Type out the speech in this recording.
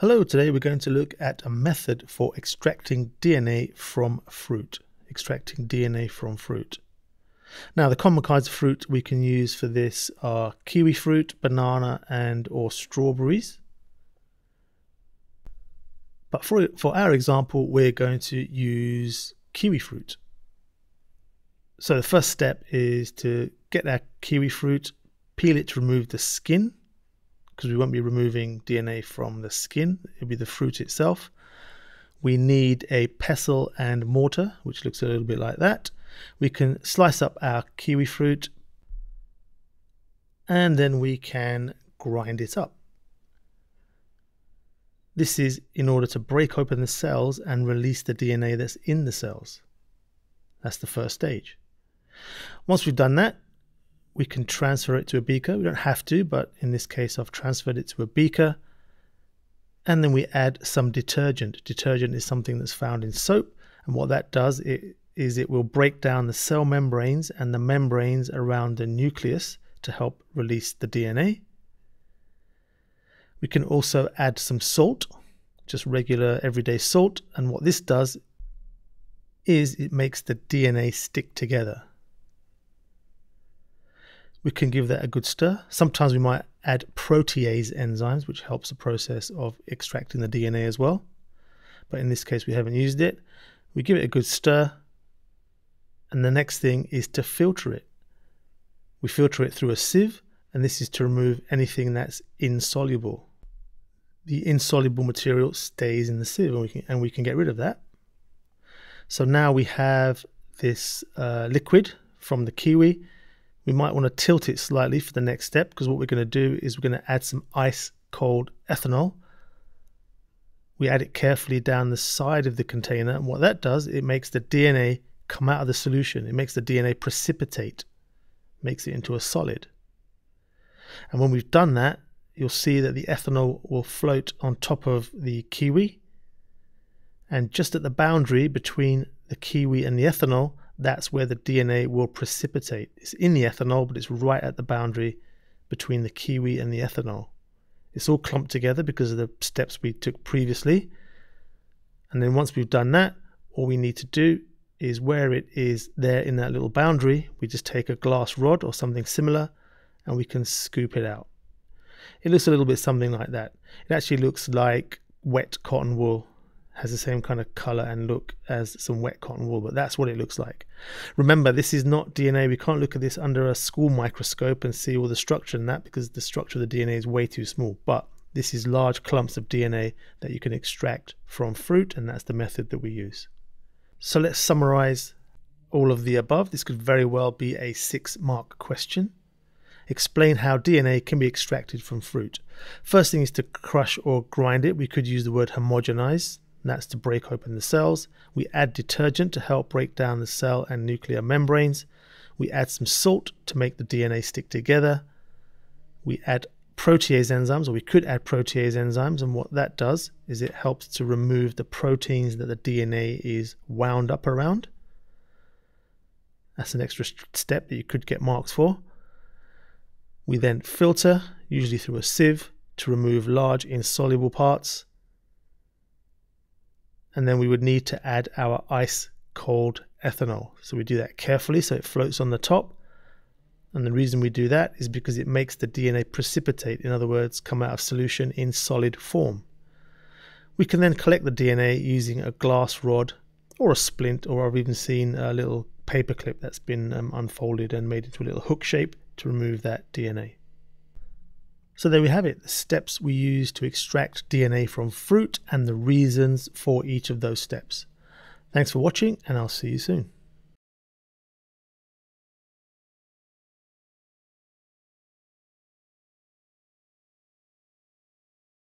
Hello, today we're going to look at a method for extracting DNA from fruit. Extracting DNA from fruit. Now, the common kinds of fruit we can use for this are kiwi fruit, banana and/or strawberries. But for our example, we're going to use kiwi fruit. So the first step is to get our kiwi fruit, peel it to remove the skin, because we won't be removing DNA from the skin, it'll be the fruit itself. We need a pestle and mortar, which looks a little bit like that. We can slice up our kiwi fruit and then we can grind it up. This is in order to break open the cells and release the DNA that's in the cells. That's the first stage. Once we've done that, we can transfer it to a beaker. We don't have to, but in this case I've transferred it to a beaker, and then we add some detergent. Detergent is something that's found in soap, and what that does is it will break down the cell membranes and the membranes around the nucleus to help release the DNA. We can also add some salt, just regular everyday salt, and what this does is it makes the DNA stick together. We can give that a good stir. Sometimes we might add protease enzymes, which helps the process of extracting the DNA as well. But in this case, we haven't used it. We give it a good stir. And the next thing is to filter it. We filter it through a sieve, and this is to remove anything that's insoluble. The insoluble material stays in the sieve, and we can get rid of that. So now we have this liquid from the kiwi. We might want to tilt it slightly for the next step, because what we're going to do is we're going to add some ice cold ethanol. We add it carefully down the side of the container, and what that does, it makes the DNA come out of the solution. It makes the DNA precipitate, makes it into a solid. And when we've done that, you'll see that the ethanol will float on top of the kiwi, and just at the boundary between the kiwi and the ethanol, that's where the DNA will precipitate. It's in the ethanol, but it's right at the boundary between the kiwi and the ethanol. It's all clumped together because of the steps we took previously. And then once we've done that, all we need to do is where it is there in that little boundary, we just take a glass rod or something similar and we can scoop it out. It looks a little bit something like that. It actually looks like wet cotton wool. Has the same kind of color and look as some wet cotton wool, but that's what it looks like. Remember, this is not DNA. We can't look at this under a school microscope and see all the structure in that, because the structure of the DNA is way too small. But this is large clumps of DNA that you can extract from fruit, and that's the method that we use. So let's summarize all of the above. This could very well be a 6-mark question. Explain how DNA can be extracted from fruit. First thing is to crush or grind it. We could use the word homogenize. That's to break open the cells. We add detergent to help break down the cell and nuclear membranes. We add some salt to make the DNA stick together. We add protease enzymes, or we could add protease enzymes, and what that does is it helps to remove the proteins that the DNA is wound up around. That's an extra step that you could get marks for. We then filter, usually through a sieve, to remove large insoluble parts. And then we would need to add our ice cold ethanol. So we do that carefully so it floats on the top. And the reason we do that is because it makes the DNA precipitate, in other words, come out of solution in solid form. We can then collect the DNA using a glass rod or a splint, or I've even seen a little paper clip that's been unfolded and made into a little hook shape to remove that DNA. So there we have it, the steps we use to extract DNA from fruit and the reasons for each of those steps. Thanks for watching, and I'll see you soon.